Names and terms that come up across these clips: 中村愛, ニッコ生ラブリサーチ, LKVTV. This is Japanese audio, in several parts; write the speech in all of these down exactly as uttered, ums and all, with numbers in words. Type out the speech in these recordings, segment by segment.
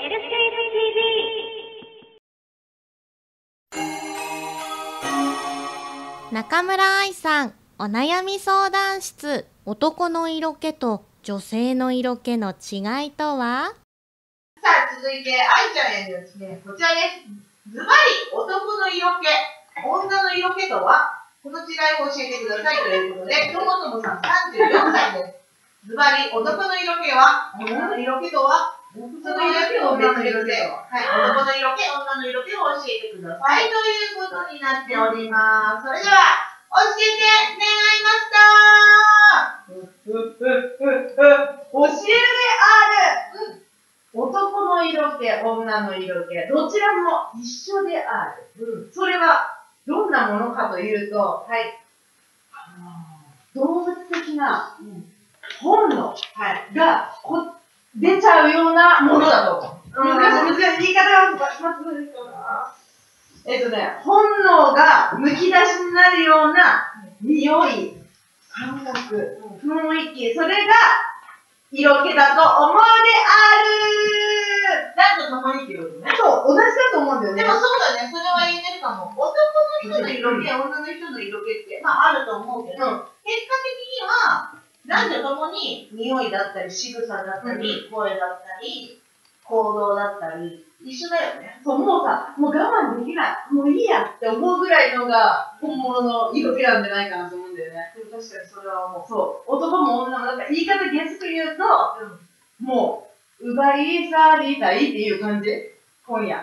エルケーブイティーブイ 中村愛さん、お悩み相談室。男の色気と女性の色気の違いとは？さあ、続いて愛ちゃんへのですね、こちらです。ズバリ、男の色気、女の色気とは？この違いを教えてくださいということで、ともともさんさんじゅうよんさいです。ズバリ、男の色気は女の色気とは？その色気を別にして、はい、男の色気、女の色気を教えてくださいということになっております。それでは、教えて願いましたー。教えるである。男の色気、女の色気、どちらも一緒である。それはどんなものかというと、はい、動物的な本能がこ出ちゃうようなものだと。難しい、難しい。言い方が難しいかな。えっとね、本能がむき出しになるような匂い、感覚、雰囲気、それが色気だと思うである。男と共にっていうことね。そう、同じだと思うんだよね。でもそうだね、それは言えるかも。男の人の色気、女の人の色気って、まああると思うけど、うん、結果的には、男女ともに匂いだったり、仕草だったり、声だったり、行動だったり、一緒だよね。そう、もうさ、もう我慢できない。もういいやって思うぐらいのが本物の色気なんじゃないかなと思うんだよね。確かにそれはもう。そう。男も女も、なんか言い方安く言うと、うん、もう、奪い去りたいっていう感じ今夜。っ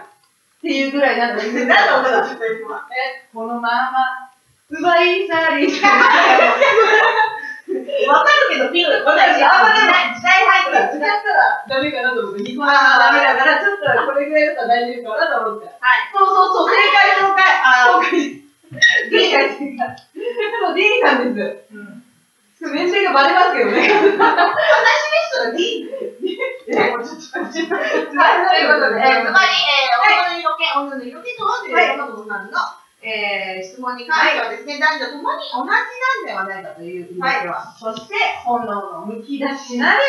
ていうぐらいなんか言ってた。なんだろう、ちょっと今。え、このまま、奪い去りたい。わかるけど、ピンクが来ないし、あんまりない。時代入ったら、違ったらダメかなと思って、にこめはダメだから、ちょっとこれぐらいだったら大丈夫かなと思って。はい。そうそうそう、正解、正解。ああ、正解。正解、正解。そう、ディーンさんです。うん。年齢がバレますけどね。私の人がディーンです。え、もうちょっと、ちょっと。はい、ということで、つまり、女の色気、女の色気とはということで、女の子さんの。えー、質問に関してはですね、はい、男女ともに同じなんではないかという意味では、はい、そして本能のむき出しになる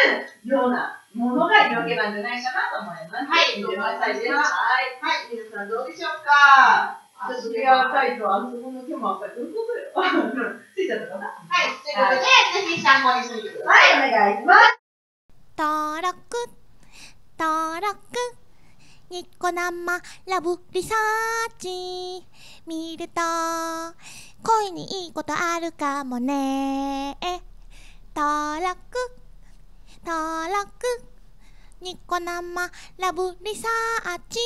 ようなものが色気なんじゃないかなと思います。はい、どうでしょうか。はい、皆さんどうでしょうか。私が浅いと、あそこの手も浅いということよ。ついちゃったかな。はい、ということで、ぜひ参考にしてみてください。はい、お願いします。登録、登録。ニッコ生ラブリサーチ見ると恋にいいことあるかもね。登録登録ニッコ生ラブリサーチ。